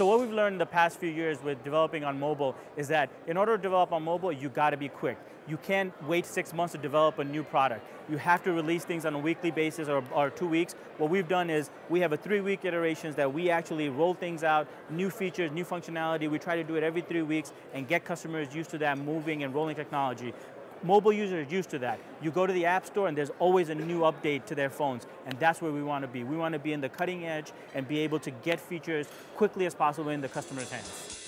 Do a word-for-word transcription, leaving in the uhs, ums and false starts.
So what we've learned in the past few years with developing on mobile is that in order to develop on mobile, you got to be quick. You can't wait six months to develop a new product. You have to release things on a weekly basis or, or two weeks. What we've done is we have a three-week iterations that we actually roll things out, new features, new functionality. We try to do it every three weeks and get customers used to that moving and rolling technology. Mobile users are used to that. You go to the App Store and there's always a new update to their phones, and that's where we want to be. We want to be in the cutting edge and be able to get features quickly as possible in the customer's hands.